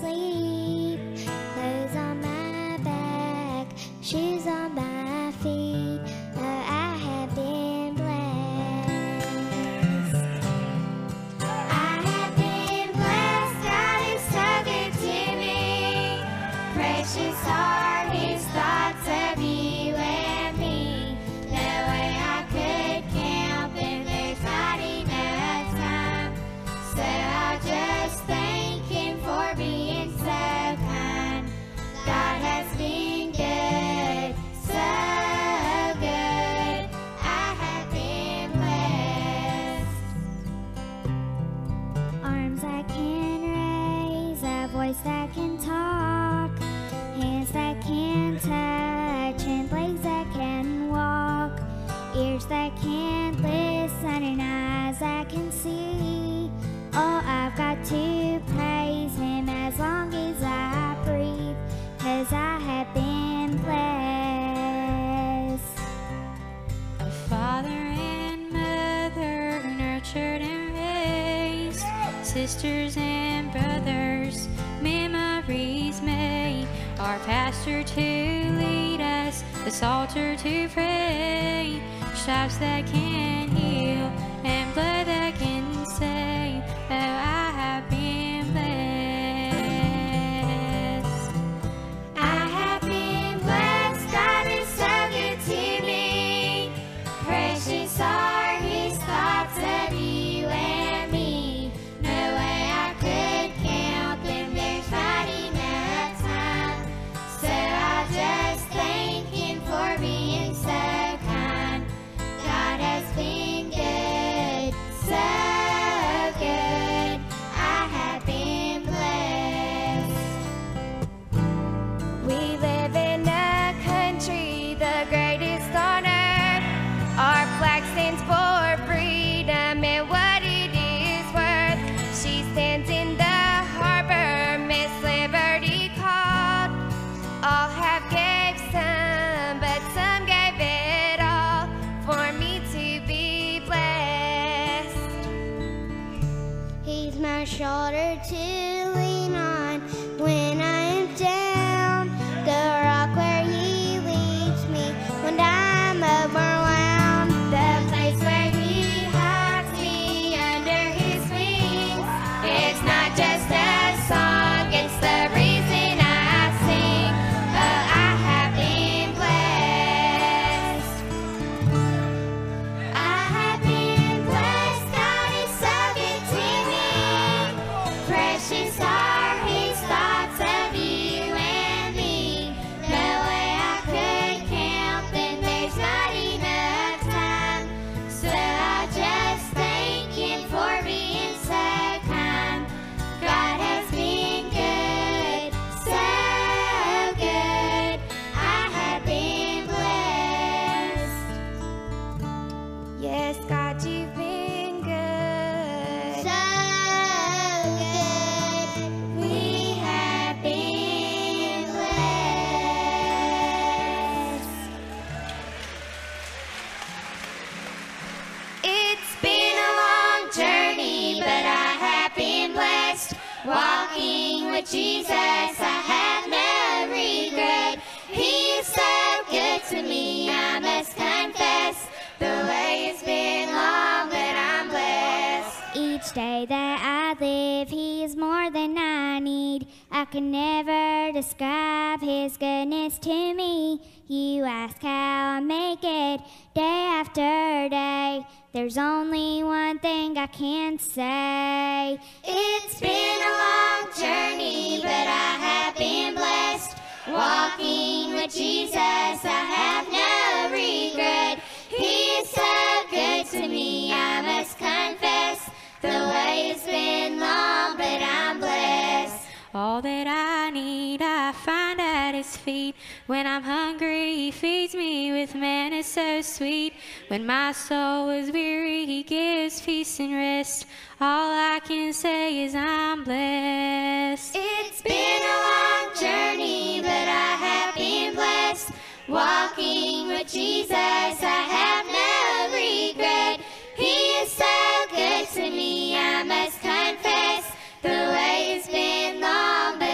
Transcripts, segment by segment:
sleep. Clothes on my back, shoes on my feet. Oh, I have been blessed. I have been blessed. God is so good to me. Precious are His thoughts of you and me. No way I could count them. There's not enough time. So I just thank for being so kind. God has been good, so good. I have been blessed. Arms I can raise, a voice I can talk, hands I can touch, and legs I can walk, ears I can listen, and eyes I can see. Oh, I've got to praise Him as long as I breathe, 'cause I have been blessed. Father and mother, nurtured and raised, sisters and brothers, memories made. Our pastor to lead us, the psalter to pray, shouts that can heal and blood that can save. Oh, I have been blessed. I have been blessed. God is so good to me. Precious are His thoughts of you and me. No way I could count them. There's not enough time. So I just thank Him for being so kind. God has been good, so shoulder to lean on when I am down, the rock where He leads me when I'm overwhelmed, the place where He hides me under His wings. It's not just a song, it's the reason I sing. Oh, I have been blessed. I have been blessed. God is so good to me. Precious are His thoughts of you and me. No way I could count them. There's not enough time. So I just thank Him for being so kind. God has been good, so good. I have been blessed. Yes, God, You've been walking with Jesus, I have no regret. He is so good to me, I must confess. The way has been long, but I'm blessed. Each day that I live, He is more than I need. I can never describe His goodness to me. You ask how I make it day after day. There's only one thing I can say. It's been a long journey, but I have been blessed. Walking with Jesus, I have no regret. He is so good to me, I must confess. The way has been long, but I'm blessed. All that I need, I find at His feet. When I'm hungry, He feeds me with manna so sweet. When my soul is weary, He gives peace and rest. All I can say is I'm blessed. It's been a long journey, but I have been blessed. Walking with Jesus, I have no regret. He is so good to me, I must confess. The way has been long, but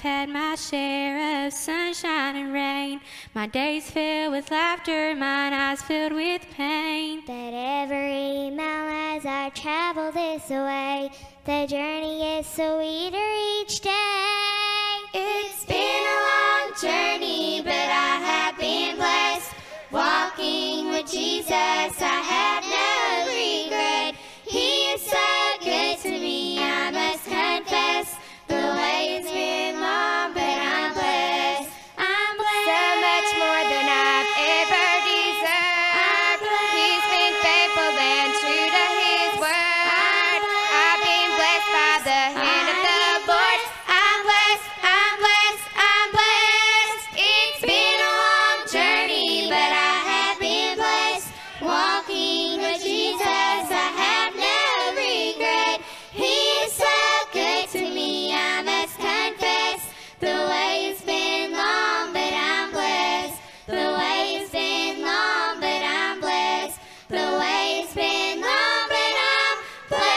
I've had my share of sunshine and rain. My days filled with laughter, mine eyes filled with pain. But every mile as I travel this way, the journey is sweeter each day. It's been a long journey, but I have been blessed. Walking with Jesus, I have no regret. He is so good to me, I must confess. The way has been long, but I'm blessed. I'm blessed. So much more than I've ever deserved. He's been faithful and true to his word. I've been blessed by the hand of the Lord. I'm blessed, I'm blessed, I'm blessed. It's been a long journey, but I have been blessed. Walking with Jesus, I have no regret. He is so good to me, I must confess. The way has been long, but I'm blessed. The way has been long, but I'm blessed. The way has been long, but I'm blessed.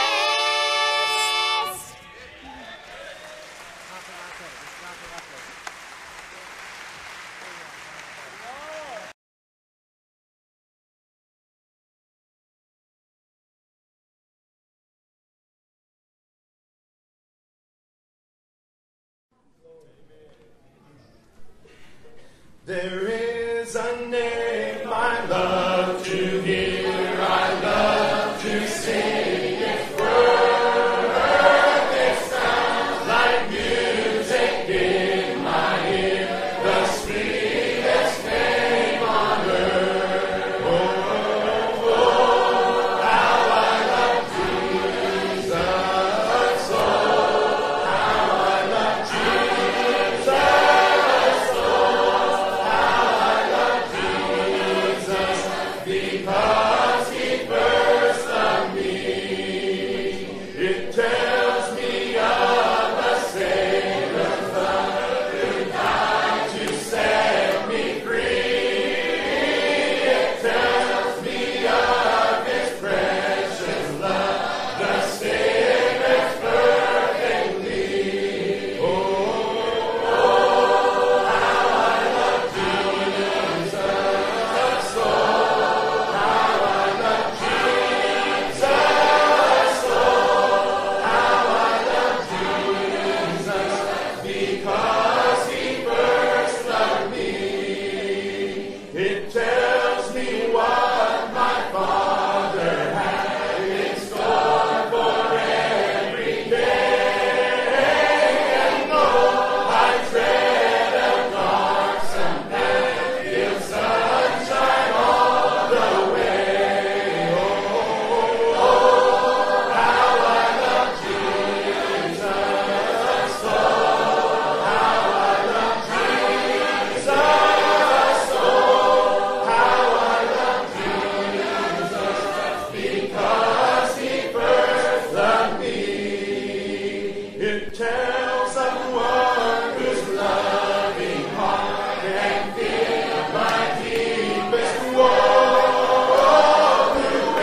There is a name I love to hear, I love to sing. Its perfect sound, like music in my ear, the sweetest name on earth. Oh, oh, oh, how I love Jesus, oh, how I love Jesus. Because he burst on me, it tells me of a Savior's love who died to set me free. It tells me of his precious love, the Savior's perfectly. Oh, oh, how I love Jesus, oh. Because he first loved me, it tells me what my Father had in store for every day. And though I tread a darksome path, gives sunshine all the way. Oh, oh, how I love Jesus, oh. Because he first loved me, it tells of one whose loving heart can feel my deepest woe, who in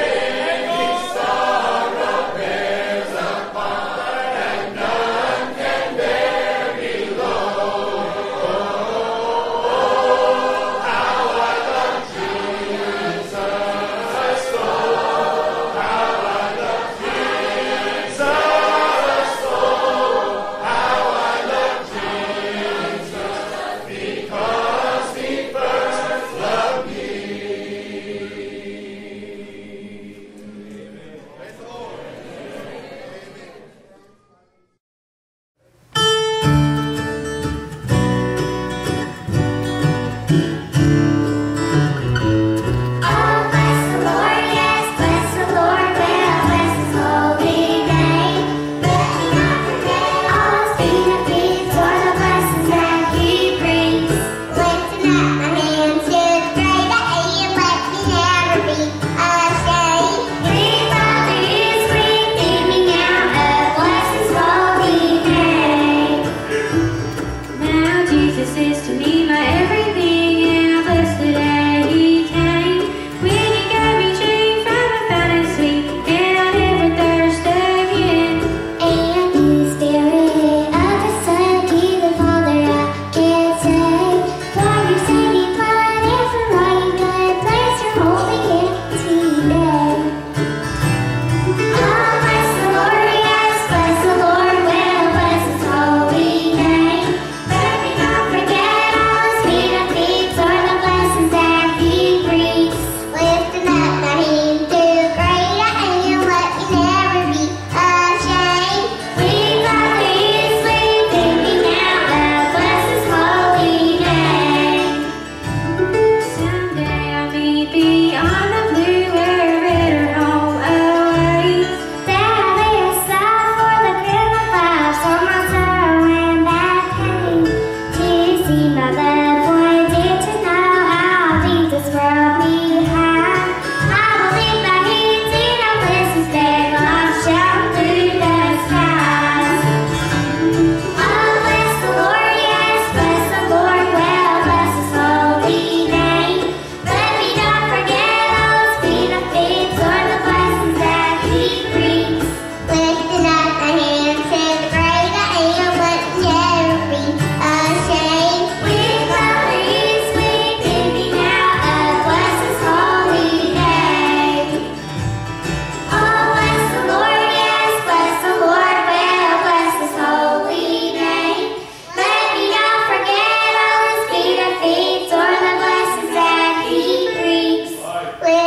his sorrow bears a part that none can bear below. Oh, how I love Jesus, oh. How I love Jesus, oh, how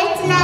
it's not.